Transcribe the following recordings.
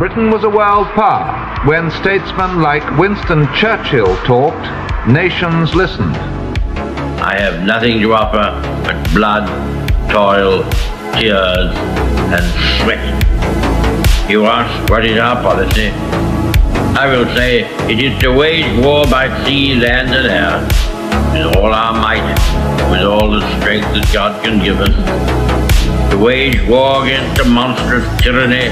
Britain was a world power. When statesmen like Winston Churchill talked, nations listened. I have nothing to offer but blood, toil, tears, and sweat. You ask, what is our policy? I will say, it is to wage war by sea, land, and air, with all our might, with all the strength that God can give us. To wage war against a monstrous tyranny,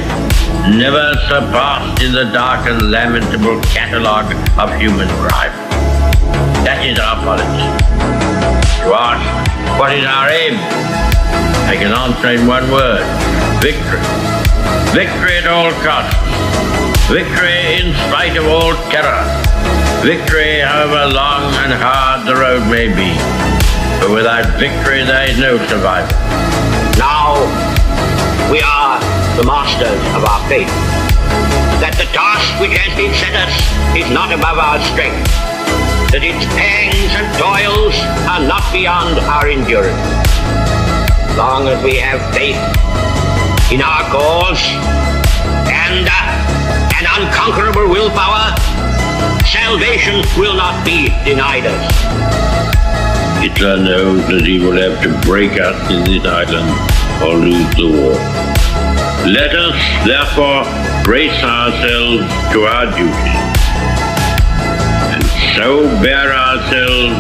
never surpassed in the dark and lamentable catalogue of human crime. That is our policy. You ask, what is our aim? I can answer in one word: victory. Victory at all costs. Victory in spite of all terror. Victory however long and hard the road may be. But without victory there is no survival. Now we are the masters of our fate. That the task which has been set us is not above our strength. That its pangs and toils are not beyond our endurance. As long as we have faith in our cause and an unconquerable willpower, salvation will not be denied us. Hitler knows that he will have to break us in this island or lose the war. Let us, therefore, brace ourselves to our duty, and so bear ourselves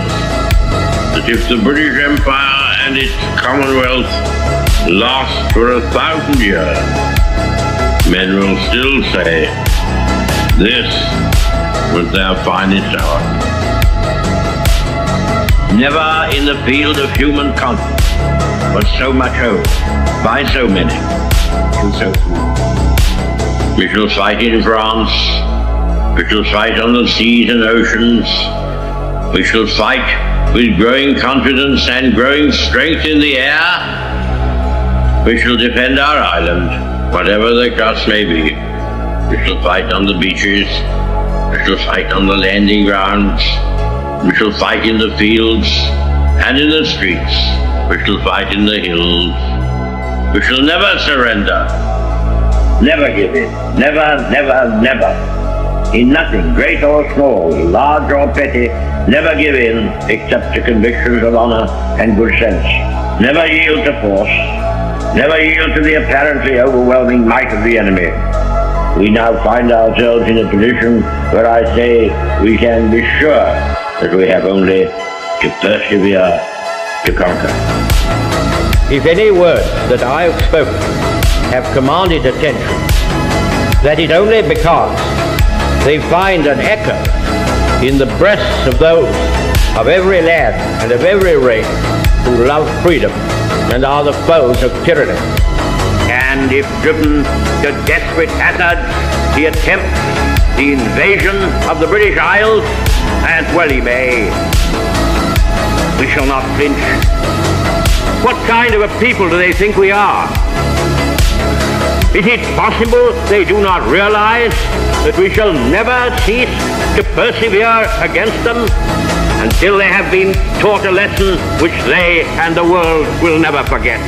that if the British Empire and its Commonwealth last for 1,000 years, men will still say, this was their finest hour. Never in the field of human conflict was so much hope by so many. We shall fight in France, we shall fight on the seas and oceans, we shall fight with growing confidence and growing strength in the air, we shall defend our island, whatever the cost may be, we shall fight on the beaches, we shall fight on the landing grounds, we shall fight in the fields and in the streets, we shall fight in the hills. We shall never surrender, never give in, never, never, never. In nothing, great or small, large or petty, never give in except to convictions of honor and good sense. Never yield to force, never yield to the apparently overwhelming might of the enemy. We now find ourselves in a position where I say we can be sure that we have only to persevere to conquer. If any words that I have spoken have commanded attention, that is only because they find an echo in the breasts of those of every land and of every race who love freedom and are the foes of tyranny. And if driven to desperate hazards, he attempts the invasion of the British Isles, as well he may. We shall not flinch. What kind of a people do they think we are? Is it possible they do not realize that we shall never cease to persevere against them until they have been taught a lesson which they and the world will never forget?